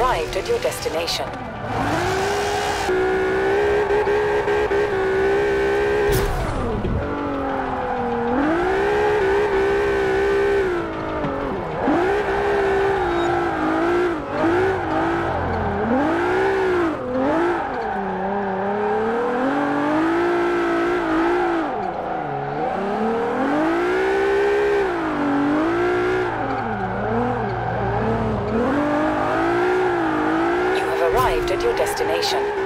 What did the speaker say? Arrived at your destination. your destination.